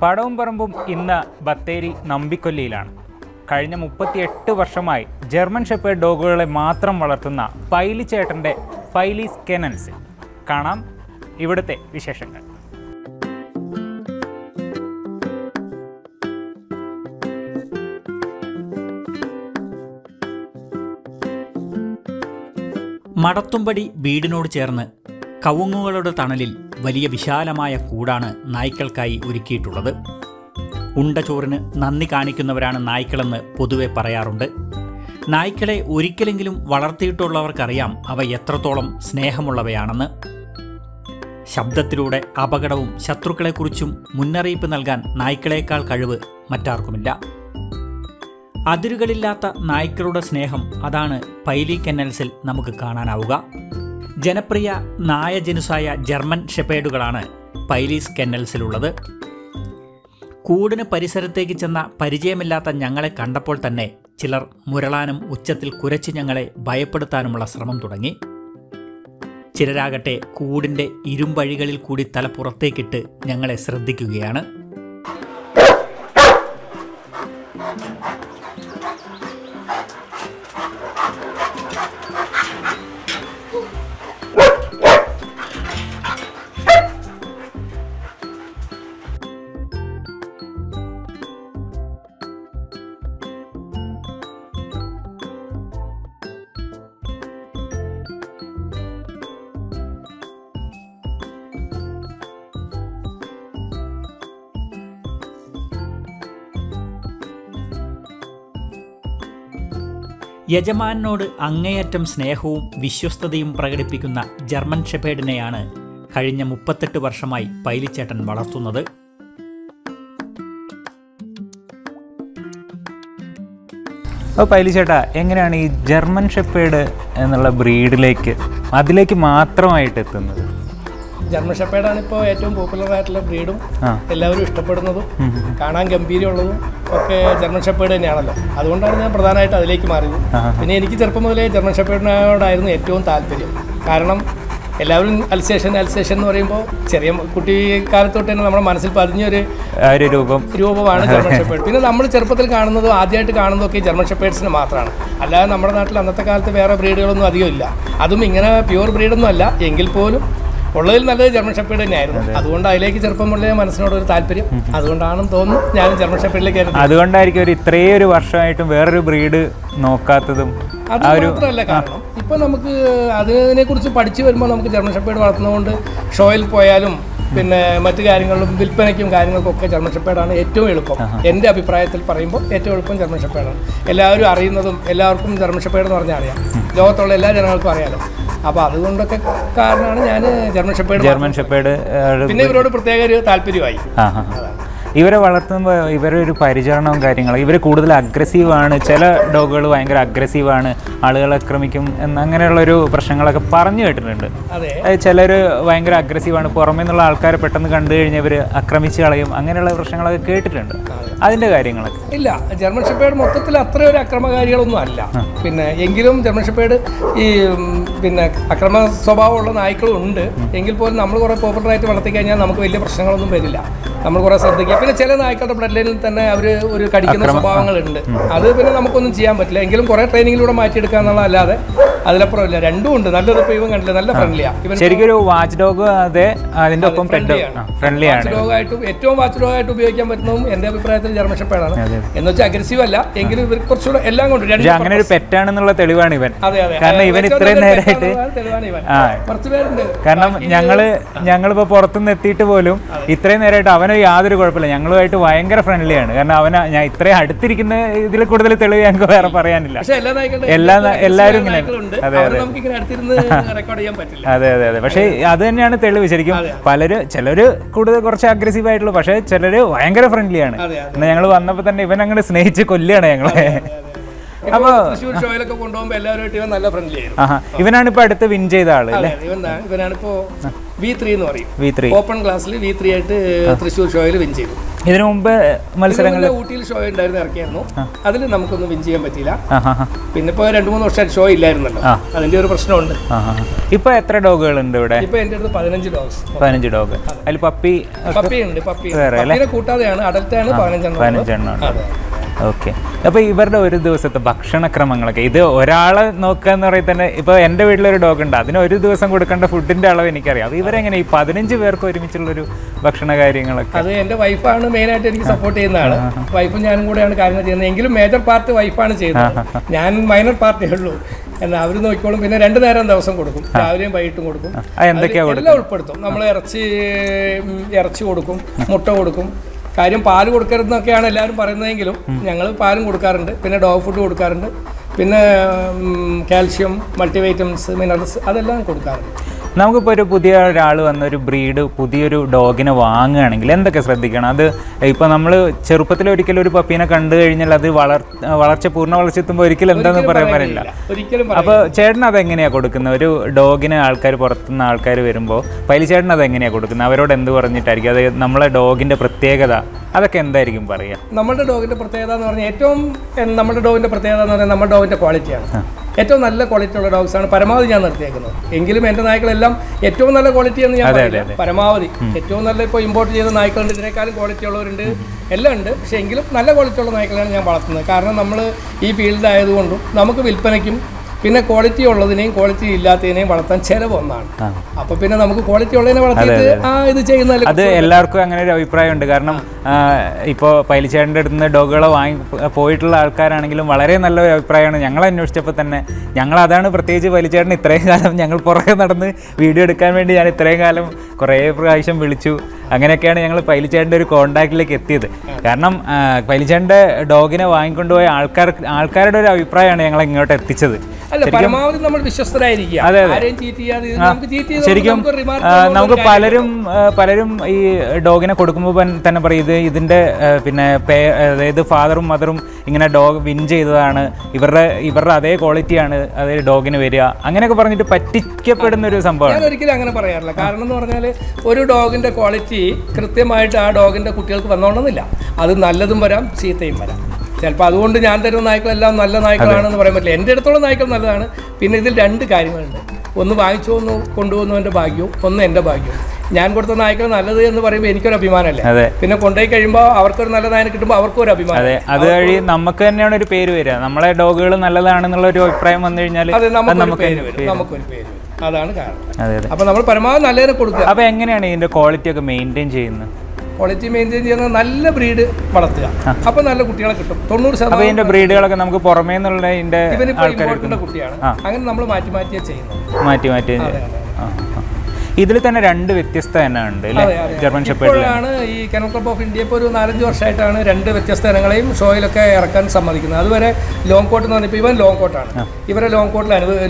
പടവുംപറമ്പും ഇന്ന് ബത്തേരി നമ്പിക്കൊല്ലിയിലാണ്. കഴിഞ്ഞ 38 വർഷമായി ജർമ്മൻ ഷെപ്പേർഡ് ഡോഗുകളെ മാത്രം വളർത്തുന്ന പൈലി ചേട്ടൻ്റെ പൈലീസ് കെനൻസ് കാണാം ഇവിടുത്തെ വിശേഷങ്ങൾ. മടത്തുംപടി വീടിനോട് ചേർന്ന് കവുങ്ങുകളുടെ തണലിൽ വലിയ വിശാലമായ കൂടാണ് നായ്ക്കൾക്കായി ഒരുക്കിയിട്ടുള്ളത്. ഉണ്ട ചോറിന് നന്ദി കാണിക്കുന്നവരാണ് നായ്ക്കളെന്ന് പൊതുവെ പറയാറുണ്ട്. നായ്ക്കളെ ഒരിക്കലെങ്കിലും വളർത്തിയിട്ടുള്ളവർക്കറിയാം അവ എത്രത്തോളം സ്നേഹമുള്ളവയാണെന്ന്. ശബ്ദത്തിലൂടെ അപകടവും ശത്രുക്കളെക്കുറിച്ചും മുന്നറിയിപ്പ് നൽകാൻ നായ്ക്കളേക്കാൾ കഴിവ് മറ്റാർക്കുമില്ല. അതിരുകളില്ലാത്ത നായ്ക്കളുടെ സ്നേഹം അതാണ് പൈലി കെന്നൽസിൽ നമുക്ക് കാണാനാവുക. ജനപ്രിയ നായ ജനുസായ ജർമ്മൻ ഷെപ്പേർഡുകളാണ് പൈലീസ് കെന്നൽസിലുള്ളത്. കൂടിന് പരിസരത്തേക്ക് ചെന്ന പരിചയമില്ലാത്ത ഞങ്ങളെ കണ്ടപ്പോൾ തന്നെ ചിലർ മുരളാനും ഉച്ചത്തിൽ കുരച്ച് ഞങ്ങളെ ഭയപ്പെടുത്താനുമുള്ള ശ്രമം തുടങ്ങി. ചിലരാകട്ടെ കൂടിൻ്റെ ഇരുമ്പഴികളിൽ കൂടി തല പുറത്തേക്കിട്ട് ഞങ്ങളെ ശ്രദ്ധിക്കുകയാണ്. യജമാനോട് അങ്ങേയറ്റം സ്നേഹവും വിശ്വസ്തതയും പ്രകടിപ്പിക്കുന്ന ജർമ്മൻ ഷെപ്പേർഡിനെയാണ് കഴിഞ്ഞ 38 വർഷമായി പൈലിച്ചേട്ടൻ വളർത്തുന്നത്. അപ്പോൾ പൈലിച്ചേട്ടാ, എങ്ങനെയാണ് ഈ ജർമ്മൻ ഷെപ്പേർഡ് എന്നുള്ള ബ്രീഡിലേക്ക് അതിലേക്ക് മാത്രമായിട്ട് എത്തുന്നത്? ജർമ്മൻ ഷെപ്പേർഡാണ് ഇപ്പോൾ ഏറ്റവും പോപ്പുലർ ആയിട്ടുള്ള ബ്രീഡും എല്ലാവരും ഇഷ്ടപ്പെടുന്നതും കാണാൻ ഗംഭീരമുള്ളതും ഒക്കെ ജർമ്മൻ ഷെപ്പേർഡ് തന്നെയാണല്ലോ. അതുകൊണ്ടാണ് ഞാൻ പ്രധാനമായിട്ട് അതിലേക്ക് മാറിയത്. പിന്നെ എനിക്ക് ചെറുപ്പം മുതലേ ജർമ്മൻ ഷെപ്പേർഡിനോടായിരുന്നു ഏറ്റവും താല്പര്യം. കാരണം എല്ലാവരും അൽസേഷൻ അൽസേഷൻ എന്ന് പറയുമ്പോൾ ചെറിയ കുട്ടിക്കാലത്തോട്ട് തന്നെ നമ്മുടെ മനസ്സിൽ പതിഞ്ഞൊരു രൂപമാണ് ജർമ്മൻ ഷെപ്പേർഡ്. പിന്നെ നമ്മൾ ചെറുപ്പത്തിൽ കാണുന്നതും ആദ്യമായിട്ട് കാണുന്നതൊക്കെ ജർമ്മൻ ഷെപ്പേർഡ്സിന് മാത്രമാണ്. അല്ലാതെ നമ്മുടെ നാട്ടിൽ അന്നത്തെ കാലത്ത് വേറെ ബ്രീഡുകളൊന്നും അധികം ഇല്ല. അതും ഇങ്ങനെ പ്യുവർ ബ്രീഡൊന്നും അല്ല എങ്കിൽ പോലും ഉള്ളതിൽ നല്ലത് ജർമ്മൻ ഷെപ്പേർഡ് തന്നെയായിരുന്നു. അതുകൊണ്ട് അതിലേക്ക് ചെറുപ്പം മുതലേ മനസ്സിനോടൊരു താല്പര്യം. അതുകൊണ്ടാണെന്ന് തോന്നുന്നു ഞാൻ ജർമ്മൻ ഷെപ്പേർഡിലേക്ക്. അതുകൊണ്ടായിരിക്കും ഇത്രയും ഒരു വർഷമായിട്ടും വേറൊരു ബ്രീഡ് നോക്കാത്തതും. അത് മാത്രമല്ല, കാരണം ഇപ്പോൾ നമുക്ക് അതിനെക്കുറിച്ച് പഠിച്ചു വരുമ്പോൾ നമുക്ക് ജർമ്മൻ ഷെപ്പേർഡ് വളർത്തുന്നതുകൊണ്ട് ഷോയിൽ പോയാലും പിന്നെ മറ്റു കാര്യങ്ങളിലും വിൽപ്പനയ്ക്കും കാര്യങ്ങൾക്കൊക്കെ ജർമ്മൻ ഷെപ്പേർഡാണ് ഏറ്റവും എളുപ്പം. എൻ്റെ അഭിപ്രായത്തിൽ പറയുമ്പോൾ ഏറ്റവും എളുപ്പം ജർമ്മൻ ഷെപ്പേർഡാണ്. എല്ലാവരും അറിയുന്നതും എല്ലാവർക്കും ജർമ്മൻ ഷെപ്പേർഡ് എന്ന് പറഞ്ഞാൽ അറിയാം, ലോകത്തുള്ള എല്ലാ ജനങ്ങൾക്കും അറിയാലോ. അപ്പോൾ അതുകൊണ്ടൊക്കെ കാരണമാണ് ഞാൻ ജർമ്മൻ ഷെപ്പേർഡ് പിന്നെ ഇവരോട് പ്രത്യേക ഒരു താല്പര്യമായി. ഇവരെ വളർത്തുമ്പോൾ ഇവരൊരു പരിചരണവും കാര്യങ്ങളും, ഇവർ കൂടുതൽ അഗ്രസീവാണ്. ചില ഡോഗുകൾ ഭയങ്കര അഗ്രസീവാണ്, ആളുകൾ ആക്രമിക്കും എന്ന് അങ്ങനെയുള്ളൊരു പ്രശ്നങ്ങളൊക്കെ പറഞ്ഞു കേട്ടിട്ടുണ്ട്. ചിലർ ഭയങ്കര അഗ്രസീവാണ്, പുറമേ നിന്നുള്ള ആൾക്കാരെ പെട്ടെന്ന് കണ്ടു കഴിഞ്ഞാൽ ഇവർ ആക്രമിച്ച് കളയും, അങ്ങനെയുള്ള പ്രശ്നങ്ങളൊക്കെ കേട്ടിട്ടുണ്ട്. അതിൻ്റെ കാര്യങ്ങളൊക്കെ ഇല്ല, ജർമ്മൻ ഷെപ്പേർഡ് മൊത്തത്തിൽ അത്ര ഒരു അക്രമകാരികളൊന്നും അല്ല. പിന്നെ എങ്കിലും ജർമ്മൻ ഷെപ്പേർഡ് ഈ പിന്നെ അക്രമ സ്വഭാവമുള്ള നായ്ക്കളും ഉണ്ട്. എങ്കിൽ പോലും നമ്മൾ കുറേ പോപ്പുലറായിട്ട് വളർത്തി കഴിഞ്ഞാൽ നമുക്ക് വലിയ പ്രശ്നങ്ങളൊന്നും വരില്ല, നമ്മൾ കുറേ ശ്രദ്ധിക്കുക. പിന്നെ ചില നായ്ക്കളുടെ ബ്ലഡ് ലൈനിൽ തന്നെ അവർ ഒരു കടിക്കുന്ന സ്വഭാവങ്ങളുണ്ട്. അത് പിന്നെ നമുക്കൊന്നും ചെയ്യാൻ പറ്റില്ല. എങ്കിലും കുറേ ട്രെയിനിങ്ങിലൂടെ മാറ്റിയെടുക്കുക എന്നുള്ളതല്ലാതെ അതിലപ്പുറമില്ല. രണ്ടും ഉണ്ട്. നല്ലൊരു ഇവൻ കണ്ടില്ല, നല്ല ഫ്രണ്ട്ലിയാണ്. ശരിക്കും ഒരു വാച്ച് ഡോഗ്, അതെ, അതിൻ്റെ ഒപ്പം ഫ്രണ്ട്ലിയാണ്. വാച്ച് ഡോഗായിട്ടും ഏറ്റവും വാച്ച് ഡോഗായിട്ട് ഉപയോഗിക്കാൻ പറ്റുന്നതും എൻ്റെ അഭിപ്രായത്തിൽ ജർമ്മൻ ഷെപ്പേർഡാണ്. എന്ന് വെച്ചാൽ അഗ്രസീവ് അല്ല, എങ്കിലും ഇവർ കുറച്ചുകൂടെ എല്ലാം കൊണ്ടും അങ്ങനെ ഒരു പെറ്റാണെന്നുള്ള തെളിവാണ് ഇവൻ. കാരണം ഇവൻ ഇത്രയും നേരമായിട്ട് കാരണം ഞങ്ങളിപ്പോ പുറത്തുനിന്ന് എത്തിയിട്ട് പോലും ഇത്രയും നേരമായിട്ട് അവന് യാതൊരു കുഴപ്പമില്ല, ഞങ്ങളുമായിട്ട് ഭയങ്കര ഫ്രണ്ട്ലിയാണ്. കാരണം അവന് ഞാൻ ഇത്രയും അടുത്തിരിക്കുന്ന ഇതിൽ കൂടുതൽ തെളിവ് ഞങ്ങൾക്ക് വേറെ പറയാനില്ല. എല്ലാവരും ഇങ്ങനെ അതെ. പക്ഷെ അത് തന്നെയാണ് തെളിവ്. ശരിക്കും പലരും ചിലര് കൂടുതൽ കുറച്ച് അഗ്രസീവ് ആയിട്ടുള്ളൂ, പക്ഷെ ചിലര് ഭയങ്കര ഫ്രണ്ട്ലിയാണ്. എന്നാൽ ഞങ്ങൾ വന്നപ്പോൾ തന്നെ ഇവൻ അങ്ങനെ സ്നേഹിച്ച് കൊല്ലുകയാണ് ഞങ്ങളെ. V3 open class V3 at Thrissur show win cheedu. Idinu mumbe malsarangal Ootil show undairunnu irakiyanu. Adil namukkonnu win cheyan pattilla. Pinne po 2-3 varsha show illayirunnallo. Adinte oru prashnam undu. Ipo etra doggal undu ivide? Ipo ente aduthu 15 dogs. 15 dog. Adil puppy undu, puppy. Puppyne kootadeyaanu adult aanu 15 ennu. Okay. അപ്പോൾ ഇവരുടെ ഒരു ദിവസത്തെ ഭക്ഷണക്രമങ്ങളൊക്കെ ഇത് ഒരാളെ നോക്കാന്ന് പറയുന്നത് തന്നെ ഇപ്പോൾ എൻ്റെ വീട്ടിലൊരു ഡോഗ് ഉണ്ട് അതിന് ഒരു ദിവസം കൊടുക്കേണ്ട ഫുഡിൻ്റെ അളവ് എനിക്കറിയാം. അപ്പോൾ ഇവരെങ്ങനെ ഈ 15 പേർക്ക് ഒരുമിച്ചുള്ളൊരു ഭക്ഷണ കാര്യങ്ങളൊക്കെ? അത് എൻ്റെ വൈഫാണ് മെയിനായിട്ട് എനിക്ക് സപ്പോർട്ട് ചെയ്യുന്ന ആള്. വൈഫും ഞാനും കൂടെയാണ് കാര്യങ്ങൾ ചെയ്യുന്നത്. എങ്കിലും മേജർ പാർട്ട് വൈഫാണ് ചെയ്യുന്നത്, ഞാൻ മൈനർ പാർട്ടേ ഉള്ളൂ. എന്നാൽ അവർ നോക്കിക്കോളും. പിന്നെ രണ്ടു നേരം ദിവസം കൊടുക്കും, രാവിലെയും വൈകിട്ടും കൊടുക്കും. എന്തൊക്കെയാണ് എല്ലാം ഉൾപ്പെടുത്തും നമ്മൾ. ഇറച്ചി കൊടുക്കും, മുട്ട കൊടുക്കും. കാര്യം പാല് കൊടുക്കരുതെന്നൊക്കെയാണ് എല്ലാവരും പറയുന്നതെങ്കിലും ഞങ്ങൾ പാലും കൊടുക്കാറുണ്ട്. പിന്നെ ഡോഗ് ഫുഡ് കൊടുക്കാറുണ്ട്. പിന്നെ കാൽഷ്യം, മൾട്ടിവൈറ്റമിൻസ്, മിനറൽസ് അതെല്ലാം കൊടുക്കാറുണ്ട്. നമുക്കിപ്പോൾ ഒരു പുതിയ ഒരാൾ വന്ന ഒരു ബ്രീഡ് പുതിയൊരു ഡോഗിനെ വാങ്ങുകയാണെങ്കിൽ എന്തൊക്കെ ശ്രദ്ധിക്കണം? അത് ഇപ്പോൾ നമ്മൾ ചെറുപ്പത്തിൽ ഒരിക്കലും ഒരു പപ്പീനെ കണ്ടു കഴിഞ്ഞാൽ അത് പൂർണ്ണ വളർച്ചെത്തുമ്പോൾ ഒരിക്കലും എന്താണെന്ന് പറയാൻ പറ്റില്ല. അപ്പോൾ ചേട്ടൻ അതെങ്ങനെയാണ് കൊടുക്കുന്നത്? ഒരു ഡോഗിന് ആൾക്കാർ പുറത്തുനിന്ന് ആൾക്കാർ വരുമ്പോൾ പൈലി ചേട്ടൻ അതെങ്ങനെയാണ് കൊടുക്കുന്നത്? അവരോട് എന്ത് പറഞ്ഞിട്ടായിരിക്കും? അത് നമ്മളെ ഡോഗിൻ്റെ പ്രത്യേകത അതൊക്കെ എന്തായിരിക്കും പറയുക? നമ്മുടെ ഡോഗിൻ്റെ പ്രത്യേകത എന്ന് പറഞ്ഞാൽ നമ്മുടെ ഡോഗിൻ്റെ ക്വാളിറ്റിയാണ്. ഏറ്റവും നല്ല ക്വാളിറ്റി ഉള്ള ഡോഗ്സാണ് പരമാവധി ഞാൻ നിർത്തിയേക്കുന്നത്. എങ്കിലും എൻ്റെ നായ്ക്കളെല്ലാം ഏറ്റവും നല്ല ക്വാളിറ്റി എന്ന് ഞാൻ പറയുന്നത് പരമാവധി ഏറ്റവും നല്ല. ഇപ്പോൾ ഇമ്പോർട്ട് ചെയ്ത നായ്ക്കളുണ്ട്, ഇതിനേക്കാളും ക്വാളിറ്റി ഉള്ളവരുണ്ട്, എല്ലാം ഉണ്ട്. പക്ഷേ എങ്കിലും നല്ല ക്വാളിറ്റി ഉള്ള നായ്ക്കളാണ് ഞാൻ വളർത്തുന്നത്. കാരണം നമ്മൾ ഈ ഫീൽഡ് ആയതുകൊണ്ടും നമുക്ക് വിൽപ്പനയ്ക്കും പിന്നെ ക്വാളിറ്റി ഉള്ളതിനെയും ക്വാളിറ്റി ഇല്ലാത്തതിനെയും വളർത്താൻ ചിലവ് ഒന്നാണ്. അപ്പൊ പിന്നെ നമുക്ക് ക്വാളിറ്റി ഉള്ളതിനെ വളർത്തിയിട്ട് ഇത് ചെയ്യുന്നതല്ല. അത് എല്ലാവർക്കും അങ്ങനെ ഒരു അഭിപ്രായമുണ്ട്. കാരണം ഇപ്പോൾ പൈലിച്ചേട്ടൻ്റെ അടുത്ത് നിന്ന് ഡോഗുകളെ വാങ്ങി പോയിട്ടുള്ള ആൾക്കാരാണെങ്കിലും വളരെ നല്ലൊരു അഭിപ്രായമാണ്. ഞങ്ങൾ അന്വേഷിച്ചപ്പോൾ തന്നെ ഞങ്ങൾ അതാണ് പ്രത്യേകിച്ച് പൈലിച്ചേട്ടൻ ഇത്രയും കാലം ഞങ്ങൾ പുറകെ നടന്ന് വീഡിയോ എടുക്കാൻ വേണ്ടി ഞാൻ ഇത്രയും കാലം കുറേ പ്രാവശ്യം വിളിച്ചു. അങ്ങനെയൊക്കെയാണ് ഞങ്ങൾ പൈലിച്ചേട്ടൻ്റെ ഒരു കോണ്ടാക്റ്റിലേക്ക് എത്തിയത്. കാരണം പൈലിച്ചേട്ടൻ്റെ ഡോഗിനെ വാങ്ങിക്കൊണ്ടുപോയ ആൾക്കാരുടെ ഒരു അഭിപ്രായമാണ് ഞങ്ങൾ ഇങ്ങോട്ട് എത്തിച്ചത്. ശരിക്കും നമുക്ക് പലരും ഈ ഡോഗിനെ കൊടുക്കുമ്പോൾ തന്നെ പറയും ഇത് ഇതിൻ്റെ പിന്നെ അതായത് ഫാദറും മദറും ഇങ്ങനെ ഡോഗ് വിൻ ചെയ്തതാണ്, ഇവരുടെ അതേ ക്വാളിറ്റിയാണ് അതായത് ഡോഗിന് വരിക, അങ്ങനെയൊക്കെ പറഞ്ഞിട്ട് പറ്റിക്കപ്പെടുന്ന ഒരു സംഭവമാണ്. ഒരിക്കലും അങ്ങനെ പറയാറില്ല. കാരണം എന്ന് പറഞ്ഞാൽ ഒരു ഡോഗിൻ്റെ ക്വാളിറ്റി കൃത്യമായിട്ട് ആ ഡോഗിൻ്റെ കുട്ടികൾക്ക് വന്നോണമെന്നില്ല. അത് നല്ലതും വരാം, ചീത്തയും വരാം. ചിലപ്പോൾ അതുകൊണ്ട് ഞാൻ തരുന്ന നായ്ക്കളെല്ലാം നല്ല നായ്ക്കളാണെന്ന് പറയാൻ പറ്റില്ല. എൻ്റെ അടുത്തുള്ള നായ്ക്കൾ നല്ലതാണ്. പിന്നെ ഇതിൽ രണ്ട് കാര്യങ്ങളുണ്ട്. ഒന്ന് വാങ്ങിച്ചു വന്നു കൊണ്ടുപോകുന്നവൻ്റെ ഭാഗ്യവും, ഒന്ന് എൻ്റെ ഭാഗ്യവും. ഞാൻ കൊടുത്ത നായ്ക്കൾ നല്ലത് എന്ന് പറയുമ്പോൾ എനിക്കൊരു അഭിമാനമല്ലേ. പിന്നെ കൊണ്ടുപോയി കഴിയുമ്പോൾ അവർക്കൊരു നല്ല നായനെ കിട്ടുമ്പോൾ അവർക്കും ഒരു അഭിമാനം. അത് വഴി നമുക്ക് തന്നെയാണ് ഒരു പേര് വരിക. നമ്മളെ ഡോഗുകൾ നല്ലതാണെന്നുള്ള ഒരു അഭിപ്രായം വന്നു കഴിഞ്ഞാൽ അതെ നമുക്കൊരു പേര് വരും. അതാണ് കാരണം. അപ്പോൾ നമ്മൾ പരമാവധി നല്ലതിനെ കൊടുക്കുക. അപ്പോൾ എങ്ങനെയാണ് ഇതിൻ്റെ ക്വാളിറ്റി ഒക്കെ മെയിൻറ്റെയിൻ ചെയ്യുന്നത്? ക്വാളിറ്റി മെയിൻറ്റെയിൻ ചെയ്യുന്ന നല്ല ബ്രീഡ് വളർത്തുക. അപ്പോൾ നല്ല കുട്ടികളെ കിട്ടും. 90% ബ്രീഡുകളൊക്കെ നമുക്ക് പുറമേ നിന്നുള്ള ഇമ്പോർട്ടൻ്റ് കുട്ടിയാണ്. അങ്ങനെ നമ്മൾ മാറ്റി മാറ്റിയാണ് ചെയ്യുന്നത്. ഇതിൽ തന്നെ രണ്ട് വ്യത്യസ്ത ഇനമുണ്ട്. ജർമ്മൻ ഷെപ്പേർഡിലാണ് ഈ കെനൽ ക്ലബ് ഓഫ് ഇന്ത്യ ഇപ്പോൾ ഒരു 4-5 വർഷമായിട്ടാണ് രണ്ട് വ്യത്യസ്ത ഇനങ്ങളെയും ഷോയിലൊക്കെ ഇറക്കാൻ സമ്മതിക്കുന്നത്. അതുവരെ ലോങ് കോട്ട് എന്ന് പറഞ്ഞപ്പോൾ ഇവൻ ലോങ് കോട്ടാണ്. ഇവരെ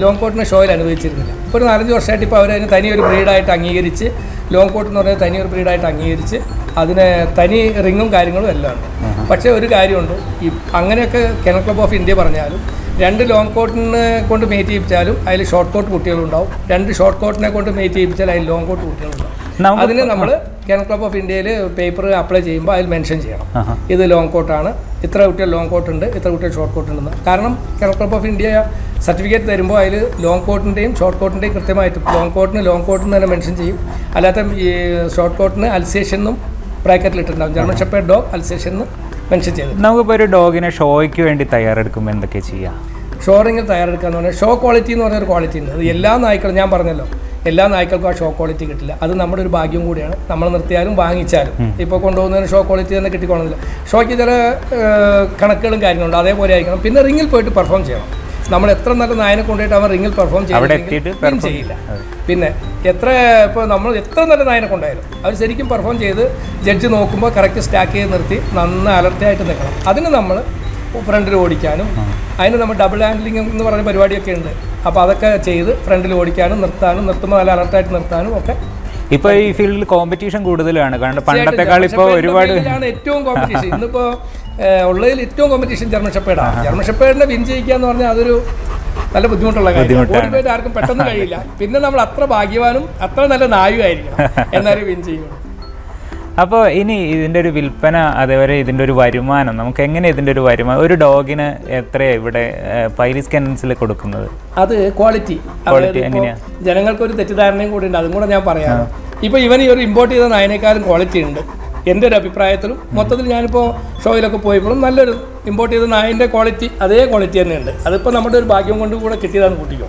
ലോങ് കോട്ടിനെ ഷോയിൽ അനുവദിച്ചിരുന്നില്ല. ഇപ്പോൾ ഒരു 4-5 വർഷമായിട്ട് ഇപ്പോൾ അവരതിന് തനിയൊരു ബ്രീഡായിട്ട് അംഗീകരിച്ച്, ലോങ് കോട്ട് എന്ന് പറഞ്ഞാൽ തനിയൊരു ബ്രീഡായിട്ട് അംഗീകരിച്ച് അതിന് തനി റിങ്ങും കാര്യങ്ങളും എല്ലാം ഉണ്ട്. പക്ഷേ ഒരു കാര്യമുണ്ട്, ഈ അങ്ങനെയൊക്കെ കെനൽ ക്ലബ് ഓഫ് ഇന്ത്യ പറഞ്ഞാലും രണ്ട് ലോങ് കോട്ടിനെ കൊണ്ട് മേറ്റ് ചെയ്യിപ്പിച്ചാലും അതിൽ ഷോർട്ട് കോട്ട് കുട്ടികളുണ്ടാവും, രണ്ട് ഷോർട്ട് കോട്ടിനെ കൊണ്ട് മേറ്റ് ചെയ്യിപ്പിച്ചാൽ അതിൽ ലോങ് കോട്ട് കുട്ടികളുണ്ടാവും. അതിന് നമ്മൾ കെനൽ ക്ലബ് ഓഫ് ഇന്ത്യയിൽ പേപ്പർ അപ്ലൈ ചെയ്യുമ്പോൾ അതിൽ മെൻഷൻ ചെയ്യണം, ഇത് ലോങ് കോട്ടാണ്, ഇത്ര കുട്ടികൾ ലോങ് കോട്ടുണ്ട്, ഇത്ര കുട്ടികൾ ഷോർട്ട് കോട്ടുണ്ടെന്ന്. കാരണം kennel club of India certificate തരുമ്പോൾ അതിൽ ലോങ് കോട്ടിൻ്റെയും ഷോർട്ട് കോട്ടിൻ്റെയും കൃത്യമായിട്ട് ലോങ് കോട്ടിന് തന്നെ മെൻഷൻ ചെയ്യും. അല്ലാത്ത ഈ ഷോർട്ട് കോട്ടിന് അൽസേഷ്യൻ എന്നും ബ്രാക്കറ്റിലിട്ടുണ്ടാവും. ജർമ്മൻ ഷെപ്പേർഡ് ഡോഗ് അൽസേഷ്യൻ എന്നും മെൻഷൻ ചെയ്തു. നമുക്കിപ്പോൾ ഒരു ഡോഗിനെ ഷോയ്ക്ക് വേണ്ടി തയ്യാറെടുക്കുമ്പോൾ എന്തൊക്കെ ചെയ്യാം? ഷോറിങ്ങിൽ തയ്യാറെടുക്കാന്ന് പറഞ്ഞാൽ ഷോ ക്വാളിറ്റി എന്ന് പറഞ്ഞൊരു ക്വാളിറ്റി ഉണ്ട്. അത് എല്ലാ നായ്ക്കളും ഞാൻ പറഞ്ഞല്ലോ, എല്ലാ നായ്ക്കൾക്കും ആ ഷോ ക്വാളിറ്റി കിട്ടില്ല. അത് നമ്മുടെ ഒരു ഭാഗ്യം കൂടിയാണ്. നമ്മൾ നിർത്തിയാലും വാങ്ങിച്ചാലും ഇപ്പോൾ കൊണ്ടുപോകുന്നതിന് ഷോ ക്വാളിറ്റി തന്നെ കിട്ടിക്കോണമെന്നില്ല. ഷോയ്ക്ക് ചില കണക്കുകളും കാര്യങ്ങളുണ്ട്, അതേപോലെ ആയിരിക്കണം. പിന്നെ റിങ്ങിൽ പോയിട്ട് പെർഫോം ചെയ്യണം. നമ്മൾ എത്ര നല്ല നായനെ കൊണ്ടുപോയിട്ട് അവൻ റിങ്ങിൽ പെർഫോം ചെയ്യില്ല. പിന്നെ നമ്മൾ എത്ര നല്ല നായനെ കൊണ്ടായാലും അവർ ശരിക്കും പെർഫോം ചെയ്ത് ജഡ്ജ് നോക്കുമ്പോൾ കറക്റ്റ് സ്റ്റാക്ക് ചെയ്ത് നിർത്തി നന്ന അലർട്ടായിട്ട് നിൽക്കണം. അതിന് നമ്മൾ ഫ്രണ്ടിൽ ഓടിക്കാനും, അതിന് നമ്മൾ ഡബിൾ ഹാൻഡ്ലിംഗ് എന്ന് പറഞ്ഞ പരിപാടിയൊക്കെ ഉണ്ട്. അപ്പോൾ അതൊക്കെ ചെയ്ത് ഫ്രണ്ടിൽ ഓടിക്കാനും നിർത്താനും, നിർത്തുമ്പോൾ നല്ല അലർട്ടായിട്ട് നിർത്താനും ഒക്കെ. ഇപ്പോൾ ഈ ഫീൽഡിൽ കോമ്പറ്റീഷൻ കൂടുതലാണ്. കാരണം പണ്ടത്തെക്കാൾ ഇപ്പോൾ ഒരുപാട് ഏറ്റവും കോമ്പറ്റീഷൻ. ഇന്നിപ്പോൾ competition German Shepherd. German Shepherd നല്ല ബുദ്ധിമുട്ടുള്ള കാര്യമാണ്. ഓടിപ്പോയിട്ട് ആർക്കും പെട്ടെന്ന് കഴിയില്ല. പിന്നെ നമ്മൾ അത്ര ഭാഗ്യവാനും അത്ര നല്ല നായുമായിരിക്കണം എന്നാലും വിൻ ചെയ്യും. അപ്പോൾ ഇനി ഇതിൻ്റെ ഒരു വിൽപ്പന അതേപോലെ ഇതിൻ്റെ ഒരു വരുമാനം നമുക്ക് എങ്ങനെ ഇതിൻ്റെ ഒരു വരുമാനം ഒരു ഡോഗിന് എത്രയാണ് ഇവിടെ പൈൽസ് കെൻസിൽ കൊടുക്കുന്നത്? അത് ക്വാളിറ്റി എങ്ങനെയാണ്? ജനങ്ങൾക്കൊരു തെറ്റിദ്ധാരണയും കൂടി ഉണ്ട്, അതും കൂടെ ഞാൻ പറയാം. ഇപ്പോൾ ഇവൻ ഈ ഒരു ഇമ്പോർട്ട് ചെയ്ത നായനേക്കാളും ക്വാളിറ്റി ഉണ്ട് എൻ്റെ ഒരു അഭിപ്രായത്തിലും. മൊത്തത്തിൽ ഞാനിപ്പോൾ ഷോയിലൊക്കെ പോയപ്പോഴും നല്ലൊരു ഇമ്പോർട്ട് ചെയ്ത നായൻ്റെ ക്വാളിറ്റി അതേ ക്വാളിറ്റി തന്നെയുണ്ട്. അതിപ്പോൾ നമ്മുടെ ഒരു ഭാഗ്യം കൊണ്ട് കൂടെ കിട്ടിയതാണ് കുട്ടികൾ.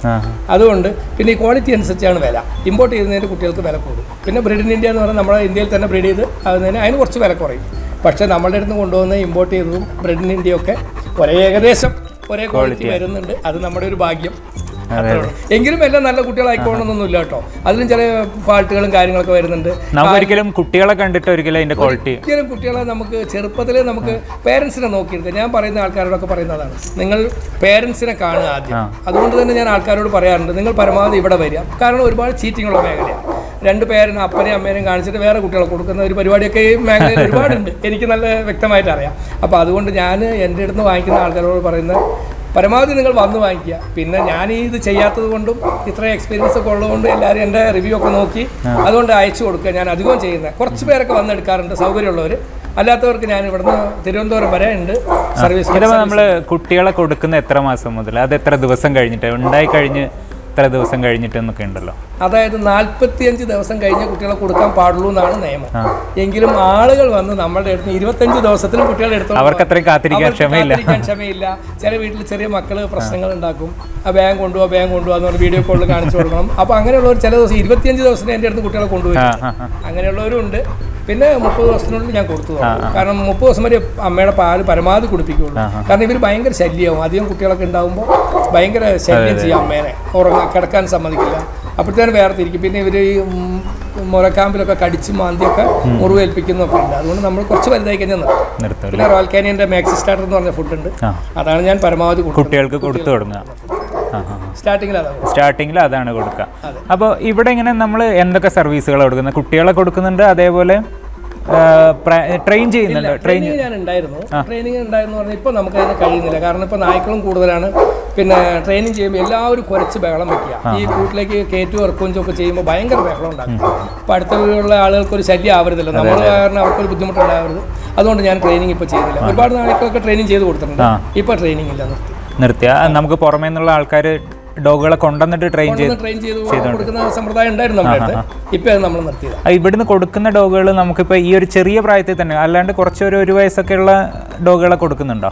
അതുകൊണ്ട് പിന്നെ ഈ ക്വാളിറ്റി അനുസരിച്ചാണ് വില. ഇമ്പോർട്ട് ചെയ്യുന്നതിന് കുട്ടികൾക്ക് വില കൂടും. പിന്നെ ബ്രീഡ് ഇൻ ഇന്ത്യ എന്ന് പറഞ്ഞാൽ നമ്മുടെ ഇന്ത്യയിൽ തന്നെ ബ്രീഡ് ചെയ്ത് ആകുന്നതിന് അതിന് കുറച്ച് വില കുറയും. പക്ഷേ നമ്മളുടെ അടുത്ത് കൊണ്ടുവന്ന ഇമ്പോർട്ട് ചെയ്തതും ബ്രീഡ് ഇൻ ഇന്ത്യയൊക്കെ ഏകദേശം ഒരേ ക്വാളിറ്റി വരുന്നുണ്ട്. അത് നമ്മുടെ ഒരു ഭാഗ്യം. എങ്കിലും എല്ലാം നല്ല കുട്ടികളായിക്കോണമെന്നൊന്നുമില്ല കേട്ടോ. അതിലും ചില ഫാൾട്ടുകളും കാര്യങ്ങളൊക്കെ വരുന്നുണ്ട്. ഒരിക്കലും കുട്ടികളെ കണ്ടിട്ട് ഒരിക്കലും കുട്ടികളെ നമുക്ക് ചെറുപ്പത്തിലെ നമുക്ക് പേരൻസിനെ നോക്കിയെടുക്കുക. ഞാൻ പറയുന്ന ആൾക്കാരോടൊക്കെ പറയുന്നതാണ്, നിങ്ങൾ പേരൻസിനെ കാണുക ആദ്യം. അതുകൊണ്ട് തന്നെ ഞാൻ ആൾക്കാരോട് പറയാറുണ്ട്, നിങ്ങൾ പരമാവധി ഇവിടെ വരിക. കാരണം ഒരുപാട് ചീറ്റിങ്ങുള്ള മേഖലയാണ്. രണ്ട് പേരും അപ്പനെയും അമ്മേനെയും കാണിച്ചിട്ട് വേറെ കുട്ടികളെ കൊടുക്കുന്ന ഒരു പരിപാടിയൊക്കെ ഈ മേഖലയിൽ ഒരുപാടുണ്ട്, എനിക്ക് നല്ല വ്യക്തമായിട്ട് അറിയാം. അപ്പോൾ അതുകൊണ്ട് ഞാൻ എൻ്റെ അടുത്ത് വാങ്ങിക്കുന്ന ആൾക്കാരോട് പറയുന്ന പരമാവധി നിങ്ങൾ വന്ന് വാങ്ങിക്കുക. പിന്നെ ഞാൻ ഇത് ചെയ്യാത്തത് കൊണ്ടും ഇത്രയും എക്സ്പീരിയൻസ് ഒക്കെ ഉള്ളതുകൊണ്ട് എല്ലാവരും എൻ്റെ റിവ്യൂ ഒക്കെ നോക്കി അതുകൊണ്ട് അയച്ചു കൊടുക്കുക. ഞാൻ അധികവും ചെയ്യുന്നത് കുറച്ച് പേരൊക്കെ വന്നെടുക്കാറുണ്ട്, സൗകര്യമുള്ളവർ. അല്ലാത്തവർക്ക് ഞാൻ ഇവിടുന്ന് തിരുവനന്തപുരം വരെ ഉണ്ട് സർവീസ്. നമ്മൾ കുട്ടികളെ കൊടുക്കുന്ന എത്ര മാസം മുതൽ അത് എത്ര ദിവസം കഴിഞ്ഞിട്ട് ഉണ്ടായി കഴിഞ്ഞ് എത്ര ദിവസം കഴിഞ്ഞിട്ടെന്നൊക്കെ ഉണ്ടല്ലോ. അതായത് 45 ദിവസം കഴിഞ്ഞ് കുട്ടികളെ കൊടുക്കാൻ പാടുള്ളൂ എന്നാണ് നിയമം. എങ്കിലും ആളുകൾ വന്ന് നമ്മളുടെ അടുത്ത് 25 ദിവസത്തിലും കുട്ടികളെ എടുത്തു. അവർക്ക് അത്രയും കാത്തിരിക്കാൻ ക്ഷമയില്ല. ചില വീട്ടിൽ ചെറിയ മക്കൾ പ്രശ്നങ്ങൾ ഉണ്ടാക്കും. ആ ബാങ്ക് കൊണ്ടുപോകാം ബാങ്ക് കൊണ്ടുപോകാന്ന് വീഡിയോ കോളിൽ കാണിച്ചു കൊടുക്കണം. അപ്പോൾ അങ്ങനെയുള്ളവർ ചില ദിവസം 25 ദിവസത്തിന് എൻ്റെ അടുത്ത് കുട്ടികളെ കൊണ്ടുപോയി. അങ്ങനെയുള്ളവരും ഉണ്ട്. പിന്നെ 30 ദിവസത്തിനുള്ളിൽ ഞാൻ കൊടുത്തു. കാരണം 30 ദിവസം വരെ അമ്മയുടെ പാല് പരമാവധി കുടിപ്പിക്കുകയുള്ളൂ. കാരണം ഇവർ ഭയങ്കര ശല്യമാവും. അധികം കുട്ടികളൊക്കെ ഉണ്ടാകുമ്പോൾ ഭയങ്കര ശല്യം ചെയ്യും. അമ്മേനെ ഉറങ്ങാൻ കിടക്കാൻ സമ്മതിക്കില്ല. അപ്പോഴത്തേനും വേർതിരിക്കും. പിന്നെ ഇവർ ഈ മുറക്കാമ്പിലൊക്കെ കടിച്ച് മാന്തിയൊക്കെ മുറിവേൽപ്പിക്കുന്നൊക്കെ ഉണ്ട്. അതുകൊണ്ട് നമ്മൾ കുറച്ച് വലുതായി കഴിഞ്ഞാൽ നിർത്തും. പിന്നെ റോയൽ കാനിയൻ്റെ മാക്സി സ്റ്റാർട്ടർ എന്ന് പറഞ്ഞ ഫുഡ് ഉണ്ട്. അതാണ് ഞാൻ പരമാവധി കുട്ടികൾക്ക് കൊടുത്തു തുടങ്ങുക. സ്റ്റാർട്ടിങ്ങിൽ അതാണ് കൊടുക്കുക. അപ്പോൾ ഇവിടെ ഇങ്ങനെ നമ്മൾ എന്തൊക്കെ സർവീസുകൾ കൊടുക്കുന്നത്? കുട്ടികളെ കൊടുക്കുന്നുണ്ട്, അതേപോലെ ട്രെയിൻ ചെയ്യുന്നുണ്ട്. ട്രെയിനിങ് ഞാൻ ഉണ്ടായിരുന്നു. ട്രെയിനിങ് ഉണ്ടായിരുന്നു പറഞ്ഞാൽ ഇപ്പോൾ നമുക്ക് അതിന് കഴിയുന്നില്ല. കാരണം ഇപ്പോൾ നായ്ക്കളും കൂടുതലാണ്. പിന്നെ ട്രെയിനിങ് ചെയ്യുമ്പോൾ എല്ലാവരും കുറച്ച് ബഹളം വയ്ക്കുക. ഈ കൂട്ടിലേക്ക് കയറ്റും ഇറക്കുമൊക്കെ ചെയ്യുമ്പോൾ ഭയങ്കര ബഹളം ഉണ്ടാകും. അപ്പോൾ അടുത്തുള്ള ആളുകൾക്കൊരു ശല്യം ആവരുതല്ലോ, നമ്മൾ കാരണം അവർക്കൊരു ബുദ്ധിമുട്ടുണ്ടാവരുത്. അതുകൊണ്ട് ഞാൻ ട്രെയിനിങ് ഇപ്പോൾ ചെയ്യുന്നില്ല. ഒരുപാട് നായ്ക്കളൊക്കെ ട്രെയിനിങ് ചെയ്ത് കൊടുത്തിട്ടുണ്ട്. ഇപ്പോൾ ട്രെയിനിങ് ഇല്ല, നിർത്തിയ നമുക്ക് പുറമേ നിന്നുള്ള ആൾക്കാർ ഡോഗുകളെ കൊണ്ടുവന്നിട്ട് ട്രെയിൻ ചെയ്ത് കൊടുക്കുന്ന സമ്പ്രദായം ഉണ്ടായിരുന്നു നമ്മുടെ അടുത്ത്. ഇപ്പം അത് നമ്മൾ നിർത്തിയത്. ഇവിടുന്ന് കൊടുക്കുന്ന ഡോഗുകൾ നമുക്കിപ്പോൾ ഈ ഒരു ചെറിയ പ്രായത്തിൽ തന്നെ അല്ലാണ്ട് കുറച്ചൊരു 1 വയസ്സൊക്കെയുള്ള ഡോഗുകളെ കൊടുക്കുന്നുണ്ടോ?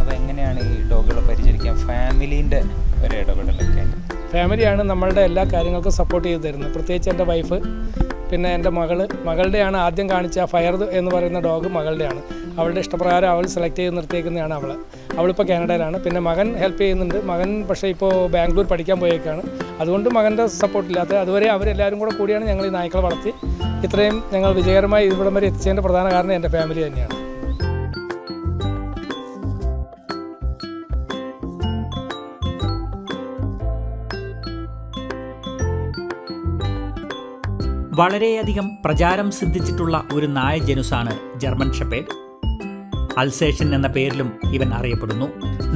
അപ്പോൾ എങ്ങനെയാണ് ഈ ഡോഗുകളെ പരിചരിക്കാൻ? ഫാമിലിൻ്റെ ഫാമിലിയാണ് നമ്മളുടെ എല്ലാ കാര്യങ്ങൾക്കും സപ്പോർട്ട് ചെയ്ത് തരുന്നത്. പ്രത്യേകിച്ച് എൻ്റെ വൈഫ്, പിന്നെ എൻ്റെ മകളുടെയാണ് ആദ്യം കാണിച്ച ഫയർ എന്ന് പറയുന്ന ഡോഗ്. മകളുടെയാണ്, അവളുടെ ഇഷ്ടപ്രകാരം അവൾ സെലക്ട് ചെയ്ത് നിർത്തിയേക്കുന്നതാണ്. അവളിപ്പോൾ കാനഡയിലാണ്. പിന്നെ മകൻ ഹെൽപ്പ് ചെയ്യുന്നുണ്ട്. മകൻ പക്ഷേ ഇപ്പോൾ ബാംഗ്ലൂർ പഠിക്കാൻ പോയേക്കാണ്. അതുകൊണ്ട് മകൻ്റെ സപ്പോർട്ടില്ലാത്ത അതുവരെ അവരെല്ലാവരും കൂടിയാണ് ഞങ്ങൾ ഈ നായ്ക്കളെ വളർത്തി ഇത്രയും ഞങ്ങൾ വിജയകരമായി ഇവിടം വരെ എത്തിച്ചതിൻ്റെ പ്രധാന കാരണം എൻ്റെ ഫാമിലി തന്നെയാണ്. വളരെയധികം പ്രചാരം സിദ്ധിച്ചിട്ടുള്ള ഒരു നായ ജനുസാണ് ജർമ്മൻ ഷെപ്പേർഡ്. അൽസേഷൻ എന്ന പേരിലും ഇവൻ അറിയപ്പെടുന്നു.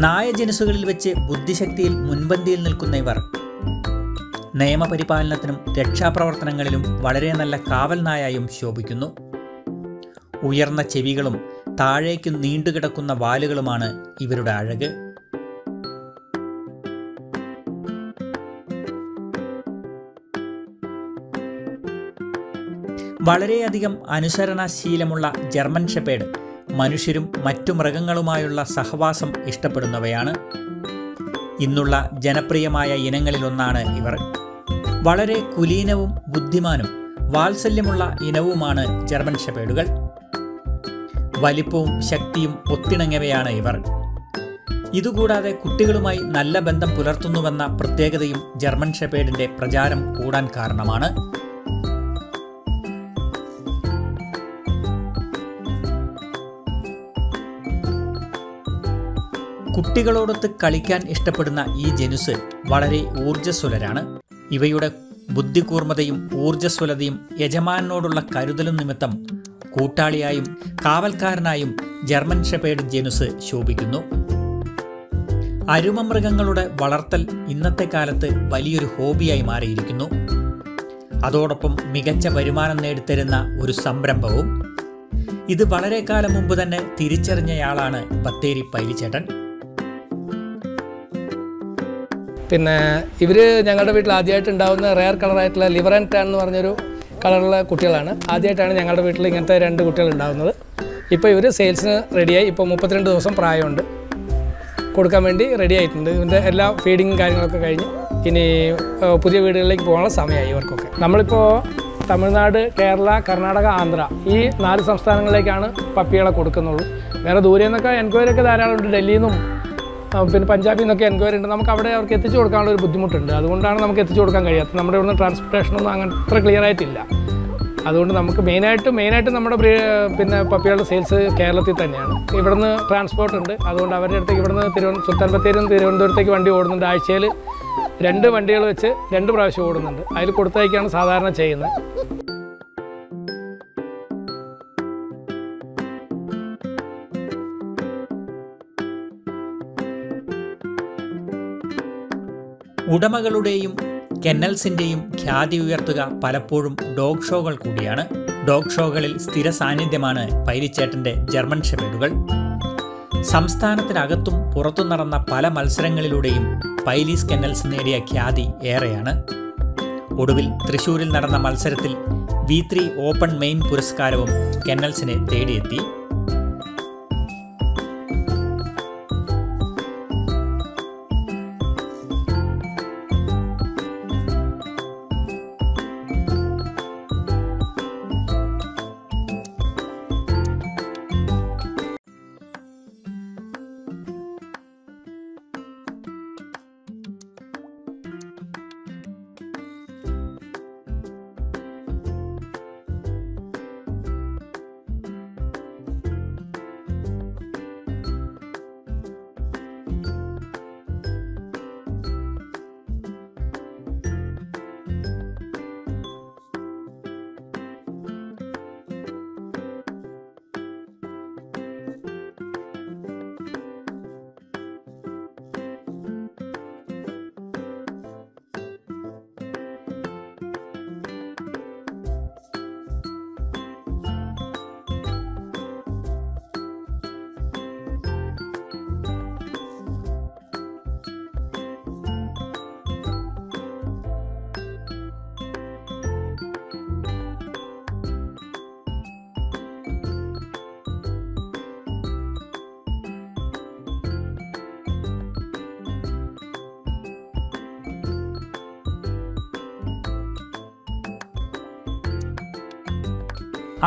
നായ ജനുസുകളിൽ വെച്ച് ബുദ്ധിശക്തിയിൽ മുൻപന്തിയിൽ നിൽക്കുന്ന ഇവർ നിയമപരിപാലനത്തിനും രക്ഷാപ്രവർത്തനങ്ങളിലും വളരെ നല്ല കാവൽ നായായും ശോഭിക്കുന്നു. ഉയർന്ന ചെവികളും താഴേക്ക് നീണ്ടുകിടക്കുന്ന വാലുകളുമാണ് ഇവരുടെ അഴക്. വളരെയധികം അനുസരണശീലമുള്ള ജർമ്മൻ ഷെപ്പേർഡ് മനുഷ്യരും മറ്റു മൃഗങ്ങളുമായുള്ള സഹവാസം ഇഷ്ടപ്പെടുന്നവയാണ്. ഇന്നുള്ള ജനപ്രിയമായ ഇനങ്ങളിലൊന്നാണ് ഇവർ. വളരെ കുലീനവും ബുദ്ധിമാനും വാത്സല്യമുള്ള ഇനവുമാണ് ജർമ്മൻ ഷെപ്പേർഡുകൾ. വലിപ്പവും ശക്തിയും ഒത്തിണങ്ങിയവയാണ് ഇവർ. ഇതുകൂടാതെ കുട്ടികളുമായി നല്ല ബന്ധം പുലർത്തുന്നുവെന്ന പ്രത്യേകതയും ജർമ്മൻ ഷെപ്പേർഡിന്റെ പ്രചാരം കൂടാൻ കാരണമാണ്. കുട്ടികളോടൊത്ത് കളിക്കാൻ ഇഷ്ടപ്പെടുന്ന ഈ ജനുസ് വളരെ ഊർജ്ജസ്വലരാണ്. ഇവയുടെ ബുദ്ധികൂർമ്മതയും ഊർജ്ജസ്വലതയും യജമാനോടുള്ള കരുതലും നിമിത്തം കൂട്ടാളിയായും കാവൽക്കാരനായും ജർമ്മൻ ഷെപ്പേർഡ് ജനുസ് ശോഭിക്കുന്നു. അരുമമൃഗങ്ങളുടെ വളർത്തൽ ഇന്നത്തെ കാലത്ത് വലിയൊരു ഹോബിയായി മാറിയിരിക്കുന്നു. അതോടൊപ്പം മികച്ച വരുമാനം നേടിത്തരുന്ന ഒരു സംരംഭവും. ഇത് വളരെ കാലം മുമ്പ് തന്നെ തിരിച്ചറിഞ്ഞയാളാണ് ബത്തേരി പൈലിച്ചേട്ടൻ. പിന്നെ ഇവർ ഞങ്ങളുടെ വീട്ടിൽ ആദ്യമായിട്ടുണ്ടാകുന്ന റെയർ കളറായിട്ടുള്ള ലിവർ ആൻഡ് ടാൻ എന്ന് പറഞ്ഞൊരു കളറുള്ള കുട്ടികളാണ്. ആദ്യമായിട്ടാണ് ഞങ്ങളുടെ വീട്ടിൽ ഇങ്ങനത്തെ രണ്ട് കുട്ടികൾ ഉണ്ടാകുന്നത്. ഇപ്പോൾ ഇവർ സെയിൽസിന് റെഡിയായി. ഇപ്പോൾ 32 ദിവസം പ്രായമുണ്ട്. കൊടുക്കാൻ വേണ്ടി റെഡി ആയിട്ടുണ്ട്. ഇതിൻ്റെ എല്ലാ ഫീഡിങ്ങും കാര്യങ്ങളൊക്കെ കഴിഞ്ഞ് ഇനി പുതിയ വീടുകളിലേക്ക് പോകാനുള്ള സമയമായി ഇവർക്കൊക്കെ. നമ്മളിപ്പോൾ തമിഴ്നാട്, കേരള, കർണാടക, ആന്ധ്ര ഈ 4 സംസ്ഥാനങ്ങളിലേക്കാണ് പപ്പികളെ കൊടുക്കുന്നുള്ളൂ. വേറെ ദൂരെ നിന്നൊക്കെ എൻക്വയറി ഒക്കെ ധാരാളം ഉണ്ട്. ഡൽഹിയിൽ നിന്നും പിന്നെ പഞ്ചാബിൽ നിന്നൊക്കെ എൻക്വയറി ഉണ്ട്. നമുക്ക് അവിടെ അവർക്ക് എത്തിച്ചു കൊടുക്കാനുള്ള ഒരു ബുദ്ധിമുട്ടുണ്ട്. അതുകൊണ്ടാണ് നമുക്ക് എത്തിച്ചു കൊടുക്കാൻ കഴിയാത്തത്. നമ്മുടെ ഇവിടുന്ന് ട്രാൻസ്പോർട്ടേഷനൊന്നും അങ്ങനെ അത്ര ക്ലിയർ ആയിട്ടില്ല. അതുകൊണ്ട് നമുക്ക് മെയിനായിട്ട് നമ്മുടെ പിന്നെ പപ്പികളുടെ സെയിൽസ് കേരളത്തിൽ തന്നെയാണ്. ഇവിടുന്ന് ട്രാൻസ്പോർട്ട് ഉണ്ട്. അതുകൊണ്ട് അവരുടെ അടുത്തേക്ക് ഇവിടുന്ന് തിരുവനന്തപുരത്തേക്ക് വണ്ടി ഓടുന്നുണ്ട്. ആഴ്ചയിൽ 2 വണ്ടികൾ വെച്ച് 2 പ്രാവശ്യം ഓടുന്നുണ്ട്. അതിൽ കൊടുത്തയക്കാണ് സാധാരണ ചെയ്യുന്നത്. ഉടമകളുടെയും കെന്നൽസിൻ്റെയും ഖ്യാതി ഉയർത്തുക പലപ്പോഴും ഡോഗ് ഷോകൾ കൂടിയാണ്. ഡോഗ് ഷോകളിൽ സ്ഥിര സാന്നിധ്യമാണ് പൈലിച്ചേട്ടൻ്റെ ജർമ്മൻ ഷെപ്പേർഡുകൾ. സംസ്ഥാനത്തിനകത്തും പുറത്തു നടന്ന പല മത്സരങ്ങളിലൂടെയും പൈലീസ് കെന്നൽസ് നേടിയ ഖ്യാതി ഏറെയാണ്. ഒടുവിൽ തൃശ്ശൂരിൽ നടന്ന മത്സരത്തിൽ V3 ഓപ്പൺ മെയിൻ പുരസ്കാരവും കെന്നൽസിനെ തേടിയെത്തി.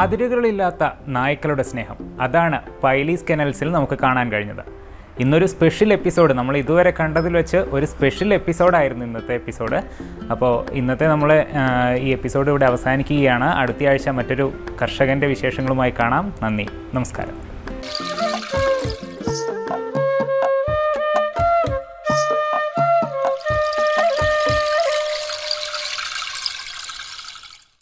അതിരുകളില്ലാത്ത നായ്ക്കളുടെ സ്നേഹം, അതാണ് പൈലീസ് കെന്നൽസിൽ നമുക്ക് കാണാൻ കഴിഞ്ഞത്. ഇന്നൊരു സ്പെഷ്യൽ എപ്പിസോഡ്, നമ്മൾ ഇതുവരെ കണ്ടതിൽ വെച്ച് ഒരു സ്പെഷ്യൽ എപ്പിസോഡായിരുന്നു ഇന്നത്തെ എപ്പിസോഡ്. അപ്പോൾ ഇന്നത്തെ നമ്മൾ ഈ എപ്പിസോഡ് ഇവിടെ അവസാനിക്കുകയാണ്. അടുത്ത ആഴ്ച മറ്റൊരു കർഷകൻ്റെ വിശേഷങ്ങളുമായി കാണാം. നന്ദി, നമസ്കാരം.